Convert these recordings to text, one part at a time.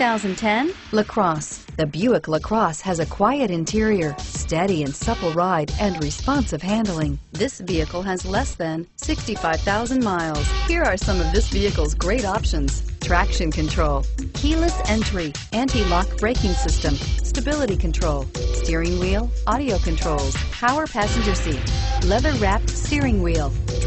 2010 LaCrosse. The Buick LaCrosse has a quiet interior, steady and supple ride, and responsive handling. This vehicle has less than 65,000 miles. Here are some of this vehicle's great options: traction control, keyless entry, anti-lock braking system, stability control, steering wheel audio controls, power passenger seat, leather-wrapped steering wheel,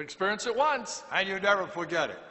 Experience it once and you never forget it.